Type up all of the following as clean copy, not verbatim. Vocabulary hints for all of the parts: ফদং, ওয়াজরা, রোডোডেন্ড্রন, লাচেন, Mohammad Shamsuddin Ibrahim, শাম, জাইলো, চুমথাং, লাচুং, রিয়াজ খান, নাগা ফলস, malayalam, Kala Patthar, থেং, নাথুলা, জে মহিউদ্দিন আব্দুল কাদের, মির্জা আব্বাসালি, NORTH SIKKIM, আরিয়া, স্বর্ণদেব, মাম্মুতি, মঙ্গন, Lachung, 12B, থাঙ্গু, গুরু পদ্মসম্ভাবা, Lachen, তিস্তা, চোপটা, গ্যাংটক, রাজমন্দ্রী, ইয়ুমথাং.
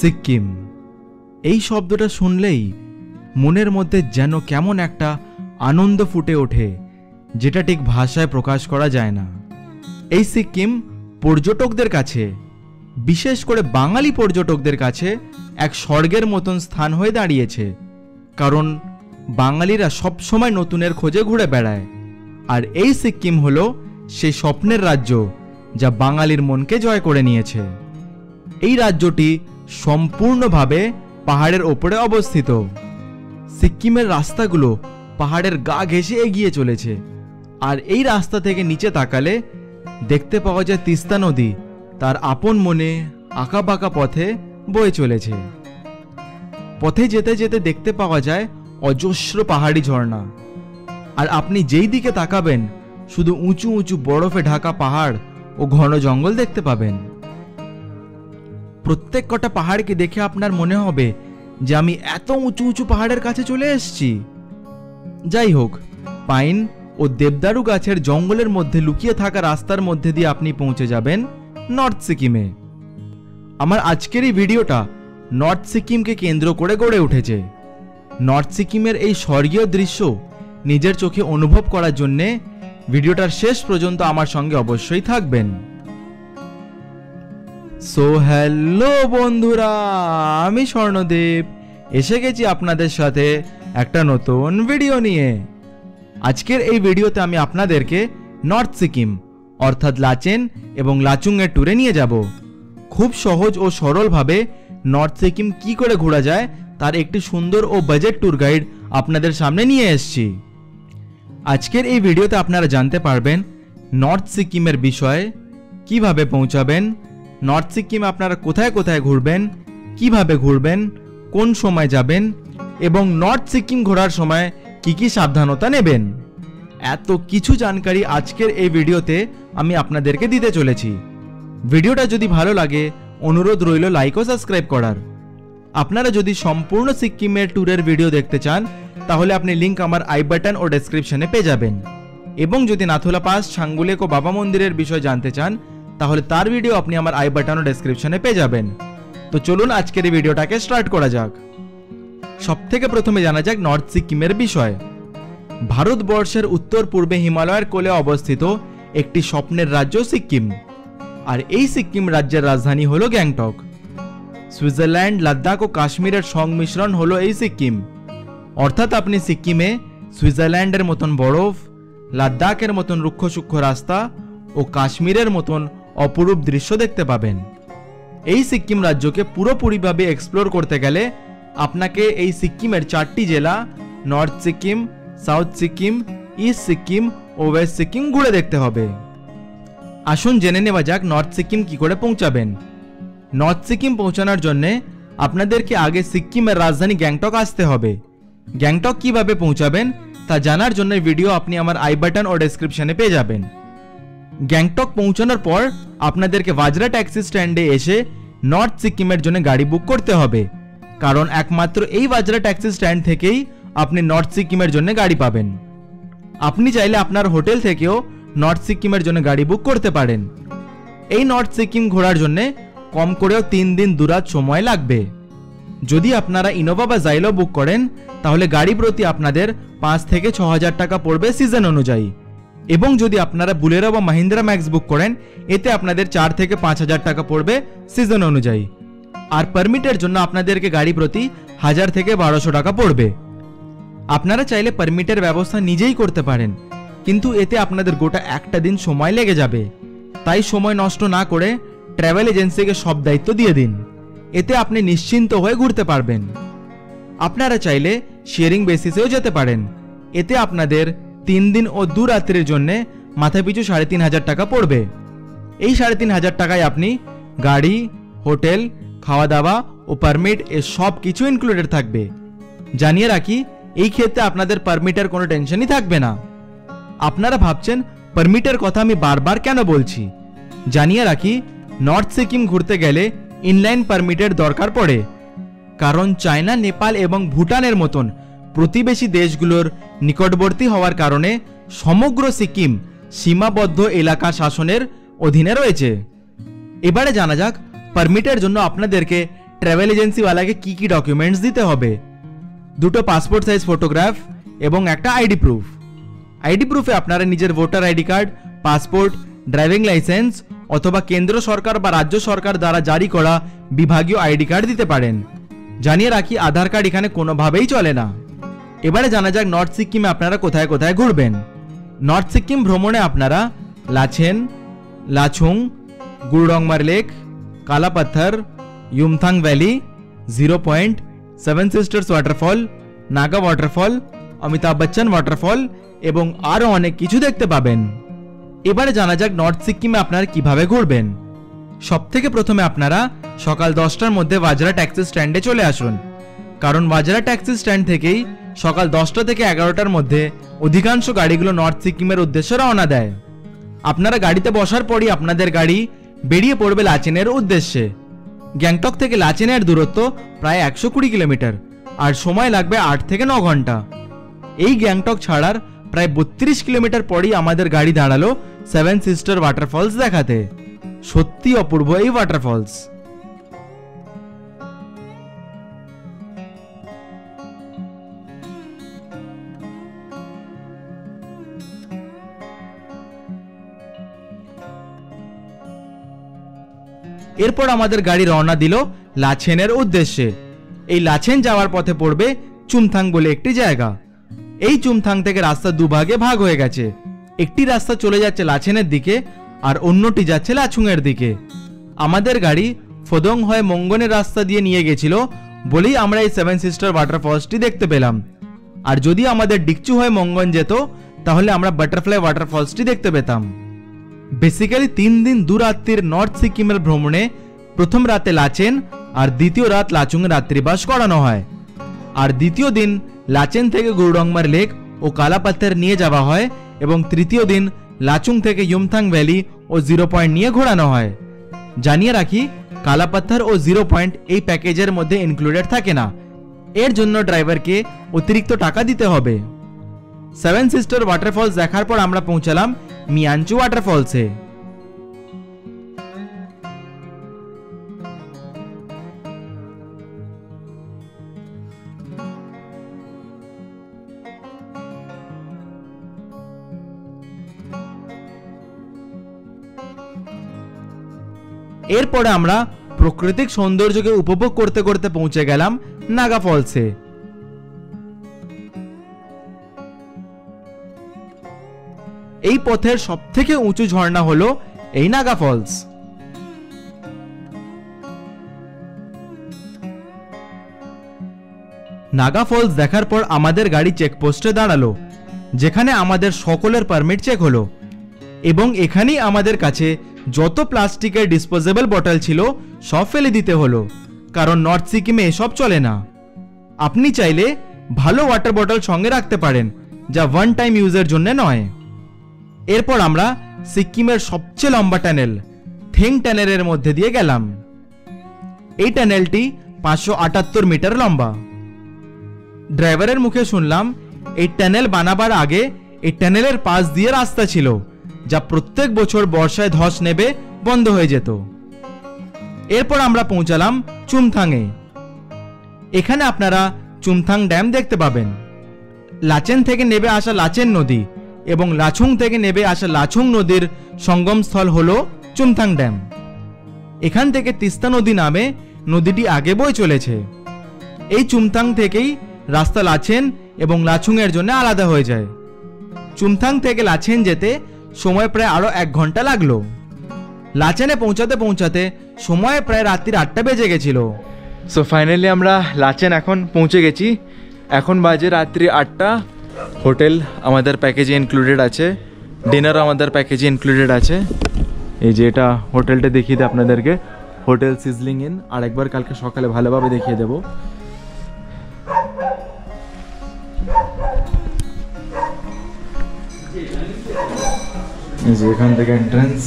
सिक्किम এই শব্দটা শুনলেই মনের মধ্যে যেন কেমন একটা আনন্দ ফুটে ওঠে যেটা ঠিক ভাষায় প্রকাশ করা যায় না। এই সিকিম পর্যটকদের কাছে বিশেষ করে বাঙালি পর্যটকদের কাছে এক স্বর্গের মতন স্থান হয়ে দাঁড়িয়েছে, কারণ বাঙালিরা সব সময় নতুনের খোঁজে ঘুরে বেড়ায় আর এই সিকিম হলো সেই স্বপ্নের রাজ্য যা বাঙালির মনকে জয় করে নিয়েছে। এই রাজ্যটি সম্পূর্ণভাবে পাহাড়ের ওপরে অবস্থিত। সিকিমের রাস্তাগুলো পাহাড়ের গা ঘেঁষে এগিয়ে চলেছে আর এই রাস্তা থেকে নিচে তাকালে দেখতে পাওয়া যায় তিস্তা নদী তার আপন মনে আঁকাবাঁকা পথে বয়ে চলেছে। পথে যেতে যেতে দেখতে পাওয়া যায় অজস্র পাহাড়ি ঝর্ণা আর আপনি যেই দিকে তাকাবেন শুধু উঁচু উঁচু বরফে ঢাকা পাহাড় ও ঘন জঙ্গল দেখতে পাবেন। প্রত্যেক কটা পাহাড়কে দেখে আপনার মনে হবে যে আমি এত উঁচু উঁচু পাহাড়ের কাছে চলে এসেছি। যাই হোক, পাইন ও দেবদারু গাছের জঙ্গলের মধ্যে লুকিয়ে থাকা রাস্তার মধ্যে দিয়ে আপনি পৌঁছে যাবেন নর্থ সিকিমে। আমার আজকের এই ভিডিওটা নর্থ সিকিমকে কেন্দ্র করে গড়ে উঠেছে। নর্থ সিকিমের এই স্বর্গীয় দৃশ্য নিজের চোখে অনুভব করার জন্যে ভিডিওটার শেষ পর্যন্ত আমার সঙ্গে অবশ্যই থাকবেন। সো হ্যালো বন্ধুরা, আমি স্বর্ণদেব এসে গেছি আপনাদের সাথে একটা নতুন ভিডিও নিয়ে। আজকের এই ভিডিওতে আমি আপনাদেরকে নর্থ সিকিম অর্থাৎ লাচেন এবং লাচুংয়ের ট্যুরে নিয়ে যাব। খুব সহজ ও সরলভাবে নর্থ সিকিম কী করে ঘোরা যায় তার একটি সুন্দর ও বাজেট ট্যুর গাইড আপনাদের সামনে নিয়ে এসেছি। আজকের এই ভিডিওতে আপনারা জানতে পারবেন নর্থ সিকিমের বিষয়ে, কিভাবে পৌঁছাবেন, নর্থ সিকিম আপনারা কোথায় কোথায় ঘুরবেন, কিভাবে ঘুরবেন, কোন সময় যাবেন এবং নর্থ সিকিম ঘোরার সময় কি কি সাবধানতা নেবেন। এত কিছু জানকারি আজকের এই ভিডিওতে আমি আপনাদেরকে দিতে চলেছি। ভিডিওটা যদি ভালো লাগে অনুরোধ রইল লাইক ও সাবস্ক্রাইব করার। আপনারা যদি সম্পূর্ণ সিকিমের ট্যুরের ভিডিও দেখতে চান তাহলে আপনি লিঙ্ক আমার আই বাটন ও ডেসক্রিপশনে পেয়ে যাবেন, এবং যদি নাথুলা পাস, ছাঙ্গুলেক ও বাবা মন্দিরের বিষয় জানতে চান তাহলে তার ভিডিও আপনি আমার আই বাটন ও ডেসক্রিপশনে পেয়ে যাবেন। তো চলুন আজকের এই ভিডিওটাকে স্টার্ট করা যাক। সবথেকে প্রথমে জানা যাক নর্থ সিকিমের বিষয়। ভারতবর্ষের উত্তর পূর্বে হিমালয়ের কোলে অবস্থিত একটি স্বপ্নের রাজ্য সিকিম, আর এই সিকিম রাজ্যের রাজধানী হলো গ্যাংটক। সুইজারল্যান্ড, লাদাখ ও কাশ্মীরের সংমিশ্রণ হলো এই সিকিম, অর্থাৎ আপনি সিকিমে সুইজারল্যান্ডের মতন বরফ, লাদাখের মতন রুক্ষ সূক্ষ্ম রাস্তা ও কাশ্মীরের মতন অপরূপ দৃশ্য দেখতে পাবেন। এই সিকিম রাজ্যকে পুরোপুরিভাবে এক্সপ্লোর করতে গেলে আপনাকে এই সিকিমের চারটি জেলা north Sikkim, south Sikkim, east Sikkim ও ওয়েস্ট সিকিম ঘুরে দেখতে হবে। আসুন জেনে নেওয়া যাক নর্থ সিকিম কী করে পৌঁছাবেন। নর্থ সিকিম পৌঁছানোর জন্যে আপনাদেরকে আগে সিকিমের রাজধানী গ্যাংটক আসতে হবে। গ্যাংটক কীভাবে পৌঁছাবেন তা জানার জন্য ভিডিও আপনি আমার আই বাটন ও ডেসক্রিপশনে পেয়ে যাবেন। গ্যাংটক পৌঁছানোর পর আপনাদেরকে ওয়াজরা ট্যাক্সি স্ট্যান্ডে এসে নর্থ সিকিমের জন্য গাড়ি বুক করতে হবে, কারণ একমাত্র এই ওয়াজরা ট্যাক্সি স্ট্যান্ড থেকেই আপনি নর্থ সিকিমের জন্য গাড়ি পাবেন। আপনি চাইলে আপনার হোটেল থেকেও নর্থ সিকিমের জন্য গাড়ি বুক করতে পারেন। এই নর্থ সিকিম ঘোরার জন্য কম করেও 3 দিন দুরাত সময় লাগবে। যদি আপনারা ইনোভা বা জাইলো বুক করেন তাহলে গাড়ি প্রতি আপনাদের 5 থেকে 6 হাজার টাকা পড়বে সিজন অনুযায়ী, এবং যদি আপনারা বুলেরো বা মাহিন্দ্রা ম্যাক্স বুক করেন এতে আপনাদের 4 থেকে 5 হাজার টাকা পড়বে সিজন অনুযায়ী, আর পারমিটের জন্য আপনাদেরকে গাড়ি প্রতি 1000 থেকে 1200 টাকা পড়বে। আপনারা চাইলে পারমিটের ব্যবস্থা নিজেই করতে পারেন, কিন্তু এতে আপনাদের গোটা একটা দিন সময় লেগে যাবে। তাই সময় নষ্ট না করে ট্র্যাভেল এজেন্সিকে সব দায়িত্ব দিয়ে দিন, এতে আপনি নিশ্চিন্ত হয়ে ঘুরতে পারবেন। আপনারা চাইলে শেয়ারিং বেসিসেও যেতে পারেন, এতে আপনাদের 3 দিন ও 2 রাত্রির জন্যে মাথাপিছু 3500 টাকা পড়বে। এই 3500 টাকায় আপনি গাড়ি, হোটেল, খাওয়া দাওয়া ও পারমিট এ সব কিছু ইনক্লুডেড থাকবে। জানিয়ে রাখি এই ক্ষেত্রে আপনাদের পারমিটের কোনো টেনশনই থাকবে না। আপনারা ভাবছেন পারমিটের কথা আমি বারবার কেন বলছি, জানিয়ে রাখি নর্থ সিকিম ঘুরতে গেলে ইনলাইন পারমিটের দরকার পড়ে, কারণ চায়না, নেপাল এবং ভুটানের মতন প্রতিবেশী দেশগুলোর নিকটবর্তী হওয়ার কারণে সমগ্র সিকিম সীমাবদ্ধ এলাকা শাসনের অধীনে রয়েছে। এবারে জানা যাক পারমিটের জন্য আপনাদেরকে ट्रैवल एजेंसी वाला के की डॉक्यूमेंट्स दीते होबे दुटो पासपोर्ट साइज फोटोग्राफ एवं एक आईडी प्रूफ। आईडी प्रूफे आपनारा निजेर voter ID card, passport, driving licence अथवा केंद्र सरकार बा राज्य सरकार द्वारा जारी करा विभागीय आईडी कार्ड दीते पारेन। जानिए राखी आधार कार्ड एखाने कोनोभाबेई चले ना। एबारे जाना जाक नर्थ सिक्किमे आपनारा कोथाय कोथाय घुरबेन। नर्थ सिक्किम भ्रमणे आपनारा Lachen, Lachung, Gurudongmar lake, Kala Patthar, Yumthang valley, 0 point, seven sisters waterfall, Naga waterfall, Amitabh Bachchan waterfall एवं आरो अनेक किछु देखते पाबेन। एबारे जाना जाक नर्थ सिक्किमे आपनारा किभाबे घुरबेन। सबथेके प्रथमे आपनारा सकाल 10टार मध्य वाजरा टैक्सी स्टैंडे चले आसुन, कारण वाजरा टैक्सी स्टैंड थेकेई सकाल 10टा थेके 11टार मध्य अधिकांश गाड़ीगुलो नर्थ सिक्किमेर उद्देश्ये रवाना देय। आपनारा गाड़ीते बसार परेई आपनादेर गाड़ी बेरिये पड़बे लाचेनेर उद्देश्ये। গ্যাংটক থেকে লাচেনের দূরত্ব প্রায় 120 কিলোমিটার আর সময় লাগবে 8 থেকে 9 ঘন্টা। এই গ্যাংটক ছাড়ার প্রায় 32 কিলোমিটার পরেই আমাদের গাড়ি দাঁড়ালো সেভেন সিস্টার ওয়াটারফলস দেখাতে। সত্যি অপূর্ব এই ওয়াটারফলস। এরপর আমাদের গাড়ি রওনা দিল লাচেনের উদ্দেশ্যে। এই লাচেন যাওয়ার পথে পড়বে চুমথাং বলে একটি জায়গা। এই চুমথাং থেকে রাস্তা দুভাগে ভাগ হয়ে গেছে, একটি রাস্তা চলে যাচ্ছে লাচেনের দিকে আর অন্যটি যাচ্ছে লাচুং এর দিকে। আমাদের গাড়ি ফদং হয়ে মঙ্গনের রাস্তা দিয়ে নিয়ে গেছিল বলেই আমরা এই সেভেন সিস্টার ওয়াটারফলসটি দেখতে পেলাম। আর যদি আমাদের ডিকচু হয়ে মঙ্গন যেত তাহলে আমরা বাটারফ্লাই ওয়াটারফলসটি দেখতে পেতাম। बेसिकली 3 दिन 2 रात्रि नर्थ सिक्किम भ्रमणे प्रथम राते लाचेन और द्वितीय रात लाचुंग रात्रिवास करानो हय और द्वितीय दिन लाचेन थेके गुरुडोंगमार लेक और काला पत्थर निये जावा हय एवं तृतीय दिन लाचुंग थेके युमथांग वैली और 0 पॉइंट निये घोरानो हय। जानिए राखी काला पत्थर और 0 पॉइंट ए पैकेजर मध्य इनक्लूडेड थाके ना, एर जन्य ड्राइवर के अतिरिक्त टाका दीते हबे। सेवेन सिस्टर वाटरफल्स देखार पर आमरा पौंछालाम मियांचू वाटरफॉल्स है। এরপরে আমরা প্রাকৃতিক সৌন্দর্যকে উপভোগ করতে করতে পৌঁছে গেলাম নাগা ফলসে। এই পথের সবথেকে উঁচু ঝর্ণা হলো এই নাগা ফলস। নাগা ফলস দেখার পর আমাদের গাড়ি চেকপোস্টে দাঁড়ালো, যেখানে আমাদের সকলের পারমিট চেক হলো এবং এখানেই আমাদের কাছে যত প্লাস্টিকের ডিসপোজেবল বটল ছিল সব ফেলে দিতে হলো, কারণ নর্থ সিকিমে এসব চলে না। আপনি চাইলে ভালো ওয়াটার বটল সঙ্গে রাখতে পারেন, যা ওয়ান টাইম ইউজের জন্য নয়। এরপর আমরা সিকিমের সবচেয়ে লম্বা টানেল থেং টানেলের মধ্যে দিয়ে গেলাম। এই টানেলটি 578 মিটার লম্বা। ড্রাইভারের মুখে শুনলাম এই টানেল বানাবার আগে এই টানেলের পাশ দিয়ে রাস্তা ছিল, যা প্রত্যেক বছর বর্ষায় ধস নেবে বন্ধ হয়ে যেত। এরপর আমরা পৌঁছালাম চুমথাংয়ে। এখানে আপনারা চুমথাং ড্যাম দেখতে পাবেন। লাচেন থেকে নেবে আসা লাচেন নদী এবং লাচুং থেকে নেবে আসা লাচুং নদীর সঙ্গমস্থল হলো চুমথাং ড্যাম। এখান থেকে তিস্তা নদী নামে নদীটি আগে বয়ে চলেছে। এই চুমথাং থেকেই রাস্তা লাচেন এবং লাচুং এর জন্য আলাদা হয়ে যায়। চুমথাং থেকে লাচেন যেতে সময় প্রায় আরো 1 ঘন্টা লাগলো। লাচেনে পৌঁছাতে পৌঁছাতে সময় প্রায় রাত্রির 8টা বেজে গেছিল। সো ফাইনালি আমরা লাচেন এখন পৌঁছে গেছি। এখন বাজে রাত্রি 8টা। হোটেল আমাদের প্যাকেজে ইনক্লুডেড আছে, ডিনার আমাদের প্যাকেজে ইনক্লুডেড আছে। এই যে এটা হোটেলটা দেখিয়ে দিই আপনাদেরকে, হোটেল সিজলিং ইন। আর একবার কালকে সকালে ভালোভাবে দেখিয়ে দেব। এই যে এখান থেকে এন্ট্রান্স,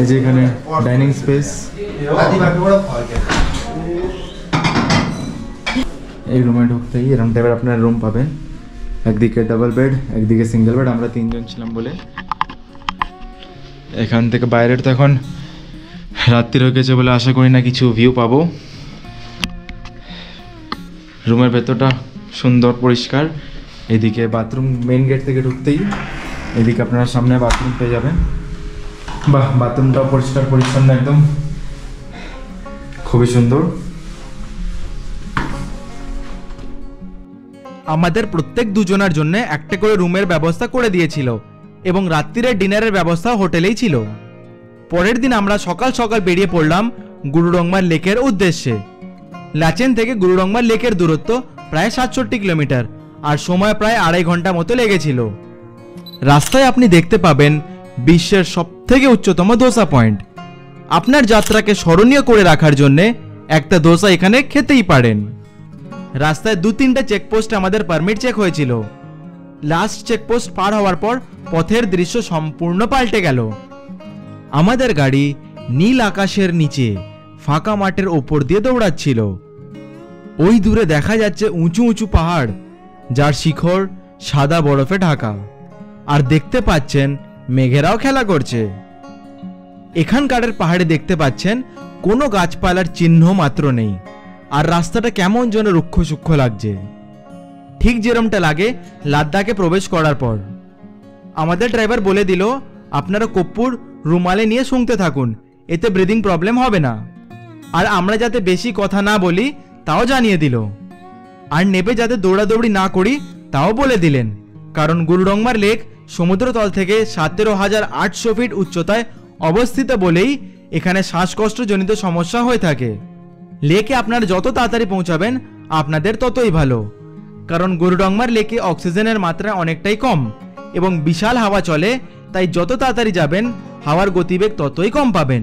এই যে এখানে ডাইনিং স্পেস, এই রুমে ঢুকতেই এরকম টাইপের আপনার রুম পাবেন। একদিকে ডাবল বেড, একদিকে সিঙ্গেল বেড। আমরা 3 জন ছিলাম বলে এখান থেকে বাইরের। তো এখন রাত্রি হয়ে গেছে বলে আশা করি না কিছু ভিউ পাবো। রুমের ভেতরটা সুন্দর পরিষ্কার। এদিকে বাথরুম, মেইন গেট থেকে ঢুকতেই এদিকে আপনারা সামনে বাথরুম পেয়ে যাবেন। বাহ, বাথরুমটাও পরিষ্কার পরিচ্ছন্ন, একদম খুবই সুন্দর। আমাদের প্রত্যেক দুজনের জন্য একটা করে রুমের ব্যবস্থা করে দিয়েছিল এবং রাত্রির ডিনারের ব্যবস্থা হোটেলেই ছিল। পরের দিন আমরা সকাল সকাল বেরিয়ে পড়লাম গুরুডংমার লেকের উদ্দেশ্যে। লাচেন থেকে গুরুডংমার লেকের দূরত্ব প্রায় 67 কিলোমিটার আর সময় প্রায় 2.5 ঘন্টা মতো লেগেছিল। রাস্তায় আপনি দেখতে পাবেন বিশ্বের সবথেকে উচ্চতম দোসা পয়েন্ট। আপনার যাত্রাকে স্মরণীয় করে রাখার জন্যে একটা দোসা এখানে খেতেই পারেন। রাস্তায় 2-3টা চেকপোস্ট আমাদের পারমিট চেক হয়েছিল। লাস্ট চেকপোস্ট পার হওয়ার পর পথের দৃশ্য সম্পূর্ণ পাল্টে গেল। আমাদের গাড়ি নীল আকাশের নিচে ফাঁকা মাঠের ওপর দিয়ে দৌড়াচ্ছিল। ওই দূরে দেখা যাচ্ছে উঁচু উঁচু পাহাড় যার শিখর সাদা বরফে ঢাকা, আর দেখতে পাচ্ছেন মেঘেরাও খেলা করছে। এখানকারের পাহাড়ে দেখতে পাচ্ছেন কোনো গাছপালার চিহ্ন মাত্র নেই, আর রাস্তাটা কেমন যেন রুক্ষ সূক্ষ্ম লাগছে, ঠিক যেরমটা লাগে লাদাখে প্রবেশ করার পর। আমাদের ড্রাইভার বলে দিল আপনারা কর্পূর রুমালে নিয়ে শুঁকতে থাকুন, এতে ব্রিদিং প্রবলেম হবে না, আর আমরা যাতে বেশি কথা না বলি তাও জানিয়ে দিল, আর নেবে যাতে দৌড়াদৌড়ি না করি তাও বলে দিলেন, কারণ গুরুডংমার লেক সমুদ্রতল থেকে 17,800 ফিট উচ্চতায় অবস্থিত বলেই এখানে শ্বাসকষ্টজনিত সমস্যা হয়ে থাকে। লেকে আপনারা যত তাড়াতাড়ি পৌঁছাবেন আপনাদের ততই ভালো, কারণ গুরুডংমার লেকে অক্সিজেনের মাত্রা অনেকটাই কম এবং বিশাল হাওয়া চলে, তাই যত তাড়াতাড়ি যাবেন হাওয়ার গতিবেগ ততই কম পাবেন।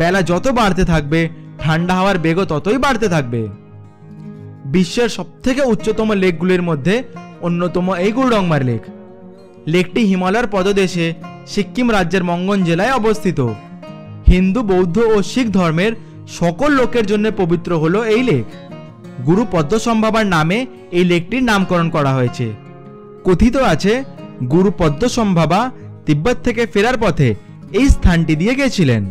বেলা যত বাড়তে থাকবে ঠান্ডা হাওয়ার বেগও ততই বাড়তে থাকবে। বিশ্বের সবথেকে উচ্চতম লেকগুলির মধ্যে অন্যতম এই গুরুডংমার লেক। লেকটি হিমালয়ের পদদেশে সিক্কিম রাজ্যের মঙ্গন জেলায় অবস্থিত। হিন্দু, বৌদ্ধ ও শিখ ধর্মের সকল লোকের জন্য পবিত্র হলো এই লেক। গুরু পদ্মসম্ভাবার নামে এই লেকটির নামকরণ করা হয়েছে। কথিত আছে গুরু পদ্মসম্ভাবা তিব্বত থেকে ফেরার পথে এই স্থানটি দিয়ে গেছিলেন।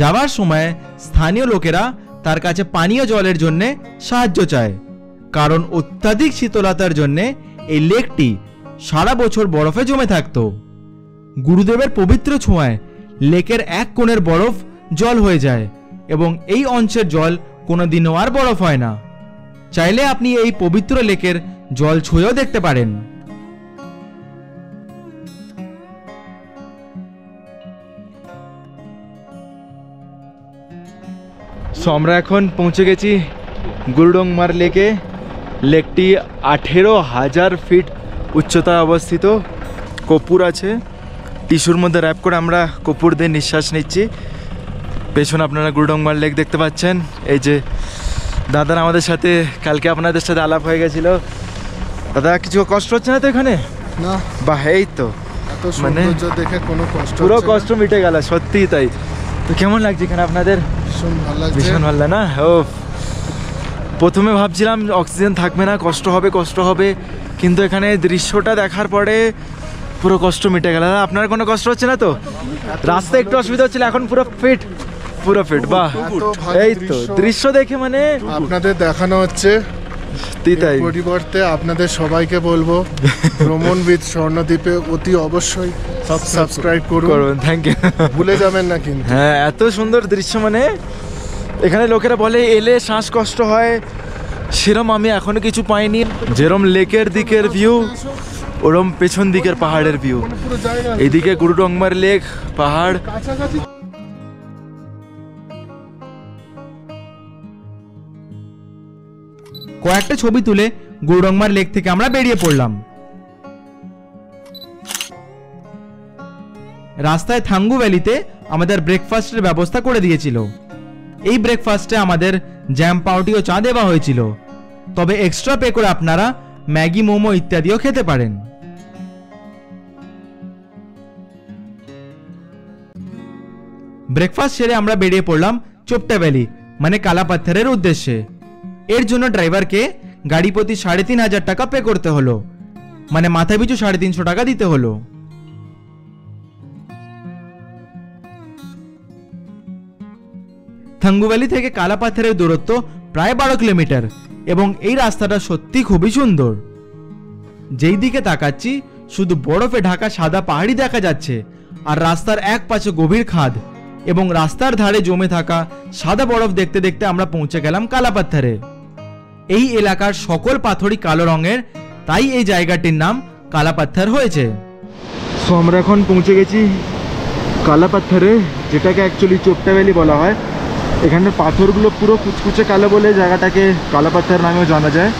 যাওয়ার সময় স্থানীয় লোকেরা তার কাছে পানীয় জলের জন্যে সাহায্য চায়, কারণ অত্যাধিক শীতলতার জন্যে এই লেকটি সারা বছর বরফে জমে থাকত। গুরুদেবের পবিত্র ছোঁয়ায় লেকের এক কোণের বরফ জল হয়ে যায় এবং এই অংশের জল কোনোদিনও আর বরফ হয় না। চাইলে আপনি এই পবিত্র লেকের জল ছুঁয়েও দেখতে পারেন। সো আমরা এখন পৌঁছে গেছি গুরুডংমার লেকে। লেকটি 18,000 ফিট উচ্চতায় অবস্থিত। কর্পূর আছে, টিস্যুর মধ্যে র্যাপ করে আমরা কর্পূর দিয়ে নিঃশ্বাস নিচ্ছি। পেছনে আপনারা গুরুডংমার লেক দেখতে পাচ্ছেন। এই যে দাদারা আমাদের সাথে, কালকে আপনাদের সাথে আলাপ হয়ে গেছিল, দাদা কিছু কষ্ট হচ্ছে না তো এখানে? না। বা এই তো মানে দেখে কোনো কষ্ট, পুরো কষ্ট মিটে গেল, সত্যি তাই। তো কেমন লাগছে এখানে আপনাদের? ভীষণ ভালো না? ও প্রথমে ভাবছিলাম অক্সিজেন থাকবে না, কষ্ট হবে, কিন্তু এখানে দৃশ্যটা দেখার পরে পুরো কষ্ট মিটে গেল। আপনার কোনো কষ্ট হচ্ছে না তো? রাস্তায় একটু অসুবিধা হচ্ছিল, এখন পুরো ফিট। বাহ, এই তো দৃশ্য দেখে মানে আপনাদের দেখানো হচ্ছে। পরিবর্তে আপনাদের সবাইকে বলবো ভ্রমণ উইথ স্বর্ণদ্বীপে অতি অবশ্যই সাবস্ক্রাইব করুন। থ্যাংক ইউ, ভুলে যাবেন না কিন্তু। হ্যাঁ, এত সুন্দর দৃশ্য, মানে এখানে লোকেরা বলে এলে শ্বাসকষ্ট হয়, সেরম আমি এখনো কিছু পাইনি। যেরম লেকের দিকের ভিউ ওরম পেছন দিকের পাহাড়ের ভিউ। এদিকে গুরুডংমার লেক, পাহাড়। কয়েকটা ছবি তুলে গুরুডংমার লেক থেকে আমরা বেরিয়ে পড়লাম। রাস্তায় থাঙ্গু ভ্যালিতে আমাদের ব্রেকফাস্টের ব্যবস্থা করে দিয়েছিল। এই ব্রেকফাস্টে আমাদের জ্যাম, পাউটি ও চা দেওয়া হয়েছিল, তবে এক্সট্রা পে করে আপনারা ম্যাগি, মোমো ইত্যাদিও খেতে পারেন। ব্রেকফাস্ট সেরে আমরা বেরিয়ে পড়লাম চোপটা ভ্যালি মানে কালা পাথরের উদ্দেশ্যে। এর জন্য ড্রাইভারকে গাড়ি প্রতি 3,500 টাকা পে করতে হলো, মানে মাথা পিছু 350 টাকা দিতে হলো। थंगू वैली থেকে কালা পাথরের দূরত্ব প্রায় 12 কিলোমিটার এবং এই রাস্তাটা সত্যি খুবই সুন্দর। যেই দিকে তাকাচ্ছি শুধু বরফে ঢাকা সাদা পাহাড়ি দেখা যাচ্ছে আর রাস্তার এক পাশে গভীর খাদ এবং রাস্তার ধারে জমে থাকা সাদা বরফ দেখতে দেখতে আমরা পৌঁছে গেলাম কালা পাথরে। এই এলাকার সকল পাথরই কালো রঙের, তাই এই জায়গাটির নাম কালা পাথর হয়েছে। সো আমরা এখন পৌঁছে গেছি কালা পাথরে, যেটাকে অ্যাকচুয়ালি চোপটা ভ্যালি বলা হয়। এখানে পাথরগুলো পুরো কুচকুচে কালো বলে জায়গাটাকে কালা পাথর নামেও জানা যায়।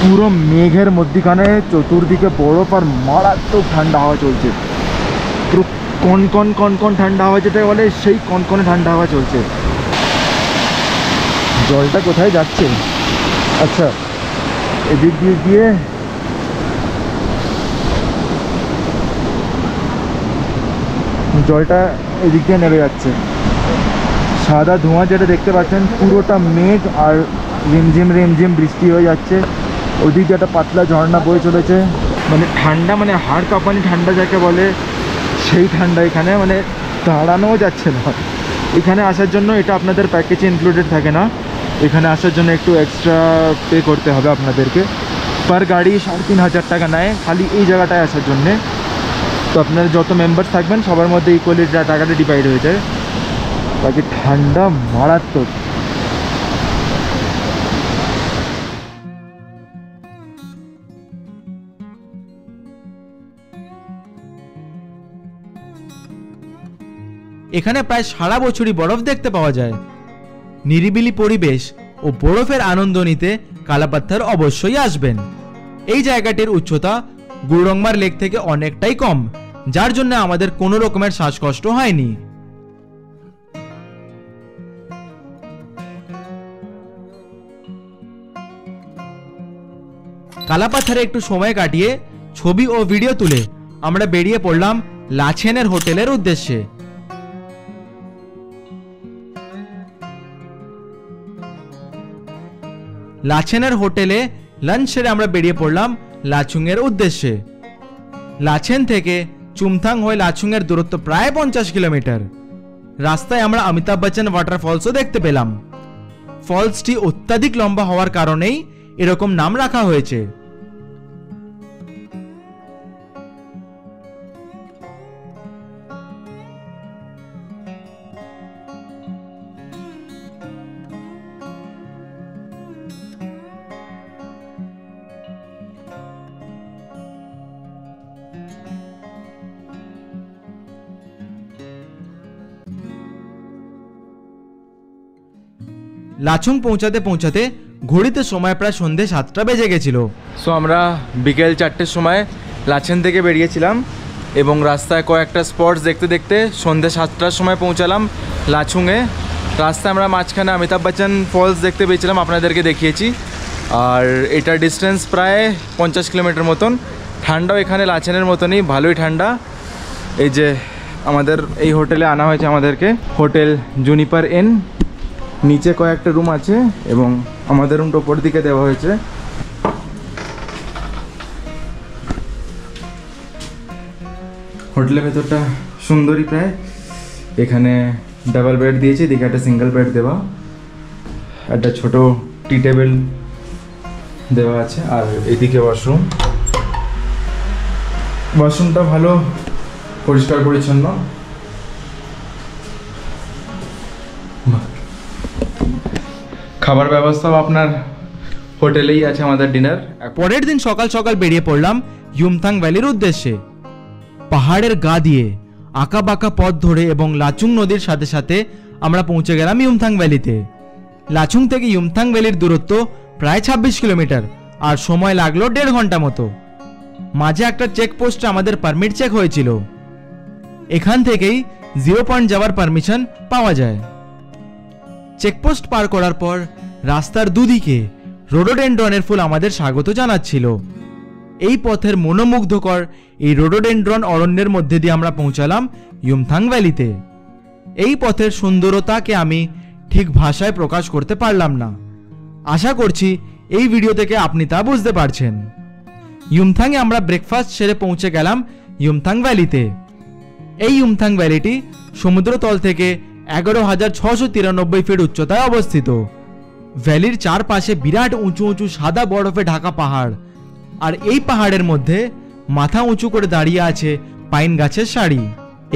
পুরো মেঘের মধ্যখানে চতুর্দিকে বরফ আর মারাত্মক ঠান্ডা হাওয়া চলছে, পুরো কনকন কনকন ঠান্ডা হাওয়া যেটা বলে সেই কনকনে ঠান্ডা হাওয়া চলছে। জলটা কোথায় যাচ্ছে? আচ্ছা এদিক দিয়ে গিয়ে জলটা এদিক দিয়ে নেমে যাচ্ছে। সাদা ধোঁয়া যেটা দেখতে পাচ্ছেন পুরোটা মেঘ আর রিমঝিম রিমঝিম বৃষ্টি হয়ে যাচ্ছে। ওদিকে একটা পাতলা ঝর্ণা বয়ে চলেছে, মানে ঠান্ডা, মানে হাড় কাঁপানি ঠান্ডা যাকে বলে সেই ঠান্ডা। এখানে মানে দাঁড়ানোও যাচ্ছে না। এখানে আসার জন্য, এটা আপনাদের প্যাকেজে ইনক্লুডেড থাকে না, এখানে আসার জন্য একটু এক্সট্রা পে করতে হবে আপনাদেরকে। পার গাড়ি 3500 টাকা নেয় খালি এই জায়গাটায় আসার জন্যে। তো আপনারা যত মেম্বার্স থাকবেন সবার মধ্যে ইকুয়ালি টাকাটা ডিভাইড হয়ে যায়। বাকি ঠান্ডা মারাত্মক। এখানে প্রায় সারা বছরই বরফ দেখতে পাওয়া যায়। নিরিবিলি পরিবেশ ও বরফের আনন্দ নিতে কালা পাথর অবশ্যই আসবেন। এই জায়গাটির উচ্চতা গুরুডংমার লেক থেকে অনেকটাই কম, যার জন্য আমাদের কোনো রকমের শ্বাসকষ্ট হয়নি। কালা পাথরে একটু সময় কাটিয়ে ছবি ও ভিডিও তুলে আমরা বেরিয়ে পড়লাম লাচেনের হোটেলের উদ্দেশ্যে। লাচেনের হোটেলে লাঞ্চ সেরে আমরা বেরিয়ে পড়লাম লাচুংয়ের উদ্দেশ্যে। লাচেন থেকে চুমথাং হয়ে লাচুংয়ের দূরত্ব প্রায় 50 কিলোমিটার। রাস্তায় আমরা অমিতাভ বচ্চন ওয়াটারফলসও দেখতে পেলাম। ফলসটি অত্যাধিক লম্বা হওয়ার কারণেই এরকম নাম রাখা হয়েছে। লাচুং পৌঁছাতে পৌঁছাতে ঘড়িতে সময় প্রায় সন্ধ্যে 7টা বেজে গেছিল। সো আমরা বিকেল 4টের সময় লাচেন থেকে বেরিয়েছিলাম এবং রাস্তায় কয়েকটা স্পটস দেখতে দেখতে সন্ধ্যে 7টার সময় পৌঁছালাম লাচুংয়ে। রাস্তায় আমরা মাঝখানে অমিতাভ বচ্চন ফলস দেখতে পেয়েছিলাম, আপনাদেরকে দেখিয়েছি। আর এটার ডিস্টেন্স প্রায় 50 কিলোমিটার মতন। ঠান্ডাও এখানে লাচেনের মতনই, ভালোই ঠান্ডা। এই যে আমাদের এই হোটেলে আনা হয়েছে আমাদেরকে, হোটেল জুনিপার এন। নিচে কয়েকটা রুম আছে এবং আমাদের রুমটা উপর দিকে দেওয়া হয়েছে। হোটেলের ভেতরটা সুন্দরই প্রায়। এখানে ডাবল বেড দিয়েছে, এদিকে একটা সিঙ্গেল বেড দেওয়া, একটা ছোট টি টেবিল দেওয়া আছে। আর এদিকে ওয়াশরুম, ওয়াশরুমটা ভালো পরিষ্কার পরিচ্ছন্ন। খাবার ব্যবস্থাও আপনার হোটেলেই আছে আমাদের ডিনার। পরের দিন সকাল সকাল বেরিয়ে পড়লাম ইয়ুমথাং ভ্যালির উদ্দেশ্যে। পাহাড়ের গা দিয়ে আঁকাবাঁকা পথ ধরে এবং লাচুং নদীর সাথে সাথে আমরা পৌঁছে গেলাম ইয়ুমথাং ভ্যালিতে। লাচুং থেকে ইয়ুমথাং ভ্যালির দূরত্ব প্রায় 26 কিলোমিটার আর সময় লাগলো 1.5 ঘন্টা মতো। মাঝে একটা চেকপোস্টে আমাদের পারমিট চেক হয়েছিল, এখান থেকেই 0 পয়েন্ট যাওয়ার পারমিশন পাওয়া যায়। চেকপোস্ট পার করার পর রাস্তার দুদিকে রোডোডেন্ড্রনের ফুল আমাদের স্বাগত জানাচ্ছিল। এই পথের মনোমুগ্ধকর এই রোডোডেন্ড্রন অরণ্যের মধ্যে দিয়ে আমরা পৌঁছালাম ইয়ুমথাং ভ্যালিতে। এই পথের সুন্দরতাকে আমি ঠিক ভাষায় প্রকাশ করতে পারলাম না, আশা করছি এই ভিডিও থেকে আপনি তা বুঝতে পারছেন। ইয়ুমথাংয়ে আমরা ব্রেকফাস্ট সেরে পৌঁছে গেলাম ইয়ুমথাং ভ্যালিতে। এই ইয়ুমথাং ভ্যালিটি সমুদ্রতল থেকে 11,693 फीट उच्चताय अवस्थित। भ्यालिर चारपाशे बिराट उँचू उँचू सादा बरफे ढाका पहाड़ और एई पहाड़ेर मध्ये माथा उँचू करे दाड़िये आछे पाइन गाछेर साड़ी।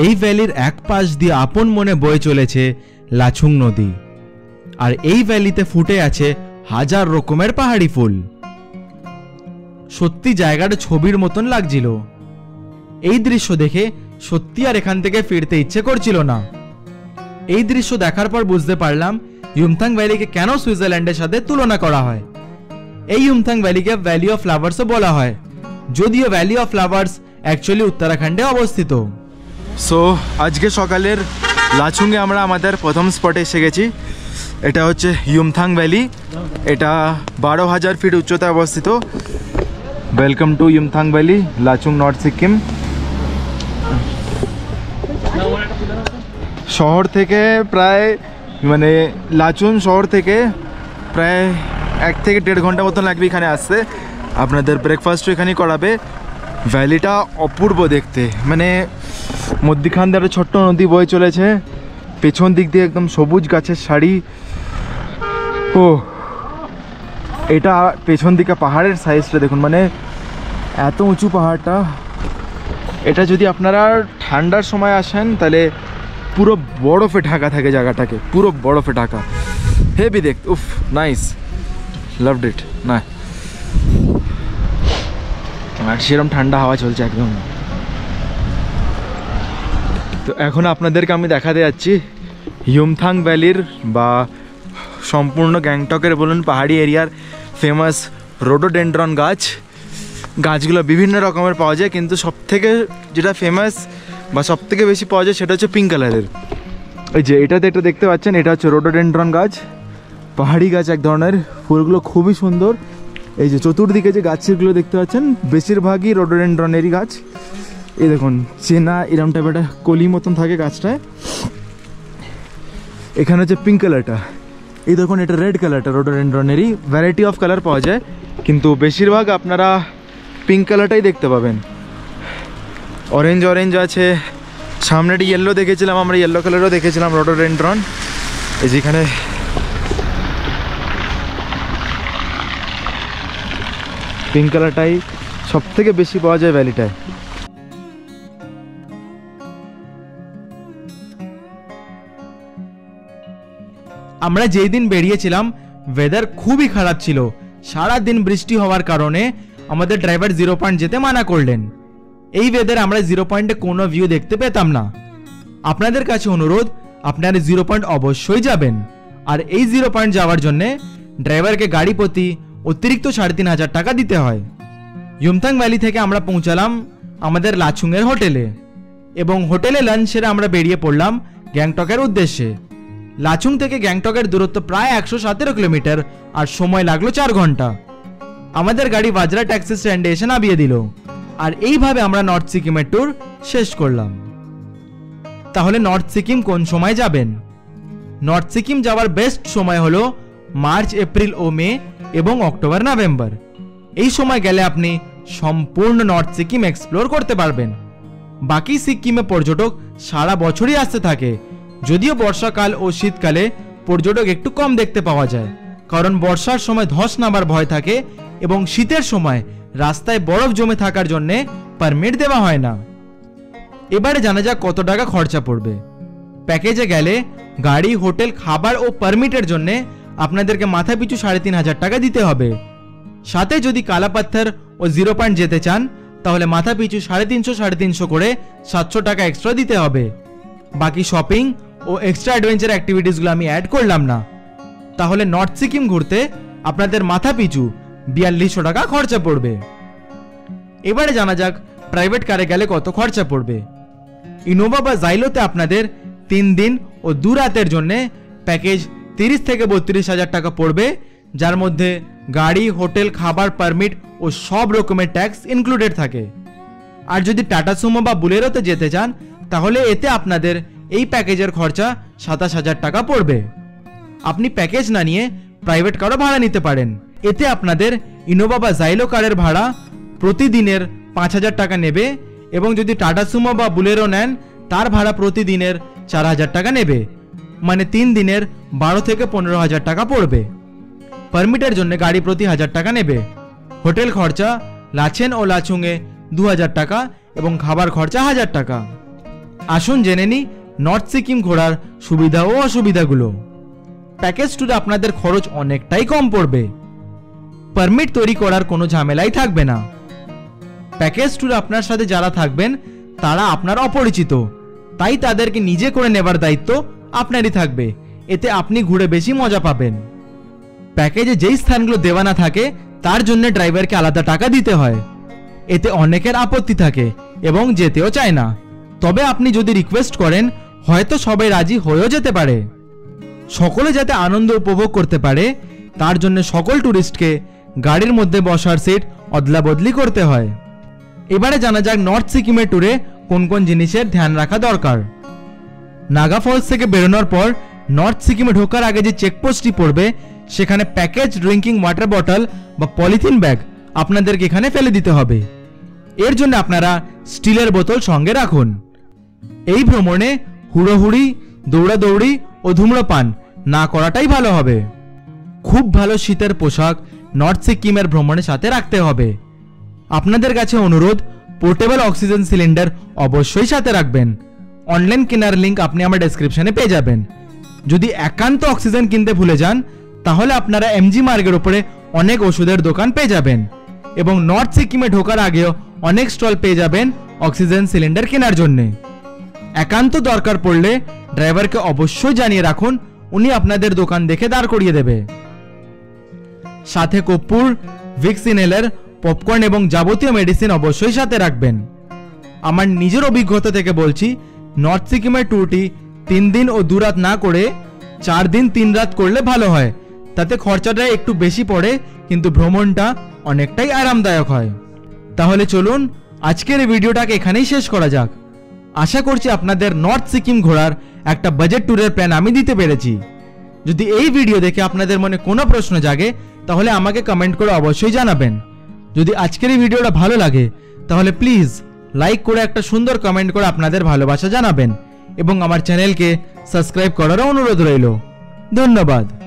एई भ्यालिर एक पाश दिये आपन मने बये चलेछे लाचुंग नदी और एई भ्यालिते फुटे आछे हजार रकमेर पहाड़ी फुल। सत्यि जायगाटा छबिर मतन लागछिलो। एई दृश्य देखे सत्यि आर एखान थेके फिरते इच्छे करछिलो ना। एई दृश्य देखार पर बुझते पारलाम युमथांग वैली के क्यों सुइजारलैंडेर साथे तुलना करा हय। एई युमथांग वैली के वैली अफ फ्लावर्सो बोला हय, जदिओ वैली अफ फ्लावर्स एक्चुअली उत्तराखंडे अवस्थित। सो आजके सकालेर लाचुंगे आमरा आमादेर प्रथम स्पटे एसे गेछि। एटा होच्छे युमथांग वैली, एटा 12,000 फीट उच्चताय अवस्थित। Welcome to Yumthang valley, Lachung, north Sikkim. शहर थेके प्राय माने लाचुंग शहर थेके प्राय 1 থেকে 1.5 घंटा मतन लागबे एखाने आसते। आपनादेर ब्रेकफास्ट एखानेई कराबे। भ्यालिटा अपूर्व देखते, माने मध्यखान दिये एकटा छोट्ट नदी बये चलेछे, पेछन दिक दिये एकदम सबुज गाछेर साड़ी। ओ एटा पेछन दिके पाहाड़ेर साइजटा देखुन, माने एत उंचू पाहाड़टा। एटा जदि आपनारा ठांडार समय आसेन ताहले पुरो बरफे ढाका थाके जायगाटाके, पुरो बरफे ढाका। हेवी देखते, उफ नाइस, लवड इट। ना सरम ठंडा हावा चलते एकदम। तो एखन आपनादेरके आमी देखाते जाच्छि युमथांग भ्यालिर बा सम्पूर्ण গ্যাংটকের बोलुन पहाड़ी एरियार फेमस रोडोडेंड्रन गाछ। गाछगुलो विभिन्न रकमेर पाওয়া যায়, কিন্তু সবথেকে যেটা फेमस বা সবথেকে বেশি পাওয়া যায় সেটা হচ্ছে পিঙ্ক কালারের। এই যে এটাতে এটা দেখতে পাচ্ছেন, এটা হচ্ছে রোডোডেন্ড্রন গাছ, পাহাড়ি গাছ এক ধরনের। ফুলগুলো খুবই সুন্দর। এই যে চতুর্দিকে যে গাছগুলো দেখতে পাচ্ছেন বেশিরভাগই রোডোডেন্ড্রনেরই গাছ। এই দেখুন চেনা এরকম টাইপের একটা কলি মতন থাকে গাছটায়। এখানে হচ্ছে পিঙ্ক কালারটা, এই দেখুন এটা রেড কালারটা। রোডোডেন্ড্রনেরই ভ্যারাইটি অফ কালার পাওয়া যায়, কিন্তু বেশিরভাগ আপনারা পিঙ্ক কালারটাই দেখতে পাবেন। অরেঞ্জ অরেঞ্জ আছে, সামনেটি ইয়েলো দেখেছিলাম আমরা, ইয়েলো কালারও দেখেছিলাম রোডোডেন্ড্রন। এই যেখানে पिंक कलर टाई सबथेके बेशी पावा जाए भ्यालिटाय। आमरा जेई दिन बेरिएछिलाम वेदार खूबी खराब छिलो, सारा दिन बृष्टि होवार कारणे आमादेर ड्राइवर 0 पॉइंट जेते माना करलेन। एई वेदारे आमरा 0 पॉइंटे कोनो भिउ देखते पेताम ना। आपनादेर काछे अनुरोध, आपनारा 0 पॉइंट अवश्यई जाबेन। आर एई 0 पॉइंट जावार जन्य ड्राइवरके गाड़ी प्रति अतिरिक्त 3,500 टाका दीते हैं। युमथांग वैली थेके आमरा पहुँचालाम आमादेर लाचुंगेर होटेले एबं होटेले लांच सेरे आमरा बेरिये पड़लाम গ্যাংটকের उद्देश्य। लाचुंग थेके গ্যাংটকের दूरत्व प्राय 117 किलोमीटर और समय लागलो 4 घंटा। आमादेर गाड़ी वाजरा टैक्सी स्टैंडे एसे नामिये दिल और एइभाबे आमरा नर्थ सिक्किमेर टूर शेष करलाम। ताहले नर्थ सिक्किम कोन समय जाबेन? नर्थ सिक्किम जावार बेस्ट समय हलो मार्च, एप्रिल और मे এবং অক্টোবর নভেম্বর। এই সময় গেলে আপনি সম্পূর্ণ নর্থ সিকিম এক্সপ্লোর করতে পারবেন। বাকি সিকিমে পর্যটক সারা বছরই আসতে থাকে, যদিও বর্ষাকাল ও শীতকালে পর্যটক একটু কম দেখতে পাওয়া যায়, কারণ বর্ষার সময় ধস নামার ভয় থাকে এবং শীতের সময় রাস্তায় বরফ জমে থাকার জন্য পারমিট দেওয়া হয় না। এবারে জানা যাক কত টাকা খরচা পড়বে। প্যাকেজে গেলে গাড়ি, হোটেল, খাবার ও পারমিটের জন্য আপনাদেরকে মাথা পিছু 3,500 টাকা দিতে হবে। সাথে যদি কালা পাথর ও 0 পয়েন্ট যেতে চান তাহলে মাথা পিছু 350 করে 700 টাকা এক্সট্রা দিতে হবে। বাকি শপিং ও এক্সট্রা অ্যাডভেঞ্চার অ্যাক্টিভিটিসগুলো আমি অ্যাড করলাম না। তাহলে নর্থ সিকিম ঘুরতে আপনাদের মাথা পিছু 4200 টাকা খরচা পড়বে। এবারে জানা যাক প্রাইভেট কারে গেলে কত খরচা পড়বে। ইনোভা বা জাইলোতে আপনাদের 3 দিন ও 2 রাতের জন্য প্যাকেজ 30 থেকে 32,000 টাকা পড়বে, যার মধ্যে গাড়ি, হোটেল, খাবার, পারমিট ও সব রকমের ট্যাক্স ইনক্লুডেড থাকে। আর যদি টাটা সুমো বা বুলেরোতে যেতে চান তাহলে এতে আপনাদের এই প্যাকেজের খরচা 27,000 টাকা পড়বে। আপনি প্যাকেজ না নিয়ে প্রাইভেট কারও ভাড়া নিতে পারেন। এতে আপনাদের ইনোভা বা জাইলো কারের ভাড়া প্রতিদিনের 5,000 টাকা নেবে এবং যদি টাটা সুমো বা বুলেরো নেন তার ভাড়া প্রতিদিনের 4,000 টাকা নেবে। माने 3 दिनेर 12 থেকে 15 हज़ार टाका पड़बे। परमिटेर जोन्ने गाड़ी प्रति 1000 टाका नेबे। होटेल खर्चा लाचेन और लाचुंगे 2000 टाका एबं खाबार खर्चा 1000 टाका। आसुन जेने नि नर्थ सिक्किम घोरार सुविधा ओ असुविधागुलो। पैकेज टूरे आपनादेर खरच अनेकटाई कम पड़बे। परमिट तैरी करार कोनो झमेलाई थाकबे ना। पैकेज टूरे आपनार साथे जारा थाकबेन तारा आपनार अपरिचित, ताई तादेरके निजे करे नेवार दायित्व आपनारই থাকবে। এতে আপনি ঘুরে বেশি মজা পাবেন। প্যাকেজে যেই স্থানগুলো দেওয়া না থাকে তার জন্য ড্রাইভারকে আলাদা টাকা দিতে হয়। এতে অনেকের আপত্তি থাকে এবং যেতেও চায় না। তবে আপনি যদি রিকোয়েস্ট করেন হয়তো সবাই রাজি হয়েও যেতে পারে। সকলে যাতে আনন্দ উপভোগ করতে পারে তার জন্য সকল টুরিস্টকে গাড়ির মধ্যে বসার সিট অদলাবদলি করতে হয়। এবারে জানা যাক নর্থ সিকিমের ট্যুরে কোন কোন জিনিসের ধ্যান রাখা দরকার। नागा फल्स से बेरोनर पर नर्थ सिक्किमे ढोकार आगे जो चेकपोस्टी पड़े सेखाने पैकेज ड्रिंकिंग वाटर बटल बा पलिथिन बैग आपनादेरके एखाने फेले दिते होबे। एर जोन्नो आपनारा स्टीलर बोतल संगे राखुन। एई भ्रमणे हुड़ोहुड़ी दौड़ादौड़ी और धूम्रपान ना कराटाई भालो होबे। खूब भालो शीतेर पोशाक नर्थ सिक्किमेर भ्रमणे साथे राखते होबे। आपनादेर काछे अनुरोध पोर्टेबल अक्सिजेन सिलिंडार अवश्यई साथे राखबेन। ऑनलाइन केनार लिंक आपनी आमार डेस्क्रिप्शने पेये जाबेन। यदि एकान्तो अक्सिजेन किनते भूले जान ताहले आपनारा एमजी मार्गेर उपरे अनेक ओषुधेर दोकान पेये जाबेन एबं नर्थ सिक्किमे ढोकार आगे अनेक स्टल पेये जाबेन अक्सिजेन सिलिंडार केनार जन्य। एकान्तो दरकार पड़ले ड्राइवरके अवश्य जानिये राखुन, उनी आपनादेर दोकान देखे दाड़ करिये देबे। साथे कप्पुर विक्स इनहेलर पपकर्न एबं जाबतीय मेडिसिन अवश्यई साथे राखबेन। आमार निजेर अभिज्ञता थेके बोलछि नर्थ सिक्किम टूरटी 3 दिन और 2 रात ना करे 4 दिन 3 रात करले भालो है। ताते खर्चाटा एकटू बेशी पड़े किन्तु भ्रमणटा अनेकटाई आरामदायक है। ताहले चलुन आजकेर भिडियोटाके एखानेई शेष करा जाक। आशा करछि आपनादेर नर्थ सिक्किम घोरार एकटा बजेट टूरेर प्लान आमी दिते पेरेछि। यदि एई भिडियो देखे आपनादेर मने कोनो प्रश्न जागे ताहले आमाके कमेंट करे अवश्यई जानाबेन। यदि आजकेर भिडियोटा भालो लागे ताहले प्लिज लाइक करे एक सुंदर कमेंट करे आपनादेर भालोबाशा जानाबेन एबं आमार चैनल के सबस्क्राइब करार अनुरोध रइल। धन्यवाद।